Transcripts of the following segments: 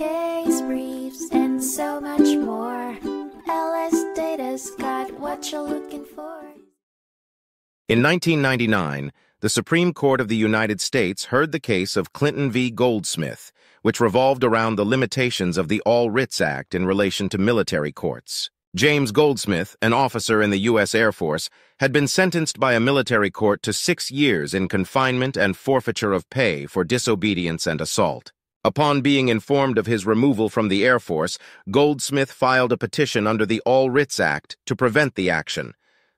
case briefs, and so much more. LS Data's got what you're looking for. In 1999, the Supreme Court of the United States heard the case of Clinton v. Goldsmith, which revolved around the limitations of the All Writs Act in relation to military courts. James Goldsmith, an officer in the U.S. Air Force, had been sentenced by a military court to 6 years in confinement and forfeiture of pay for disobedience and assault. Upon being informed of his removal from the Air Force, Goldsmith filed a petition under the All Writs Act to prevent the action,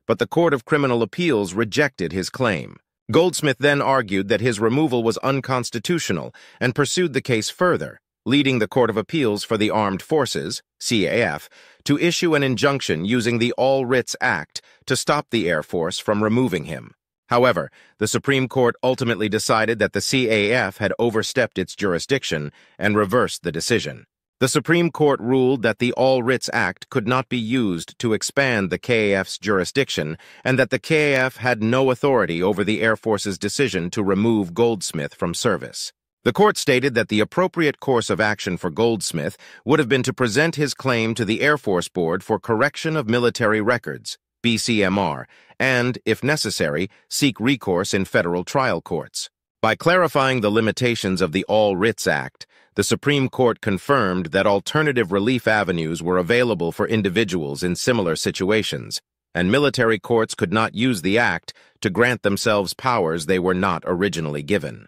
but the Court of Criminal Appeals rejected his claim. Goldsmith then argued that his removal was unconstitutional and pursued the case further, leading the Court of Appeals for the Armed Forces, CAF, to issue an injunction using the All Writs Act to stop the Air Force from removing him. However, the Supreme Court ultimately decided that the CAF had overstepped its jurisdiction and reversed the decision. The Supreme Court ruled that the All Writs Act could not be used to expand the CAF's jurisdiction and that the CAF had no authority over the Air Force's decision to remove Goldsmith from service. The court stated that the appropriate course of action for Goldsmith would have been to present his claim to the Air Force Board for Correction of Military Records, BCMR, and, if necessary, seek recourse in federal trial courts. By clarifying the limitations of the All Writs Act, the Supreme Court confirmed that alternative relief avenues were available for individuals in similar situations, and military courts could not use the act to grant themselves powers they were not originally given.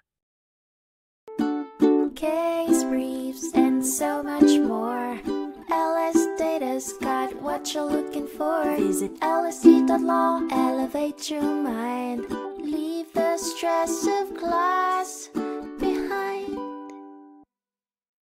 Case briefs and so much more. LS Data's got what you're looking for. Visit lsd.law, elevate your mind, leave the stress of class.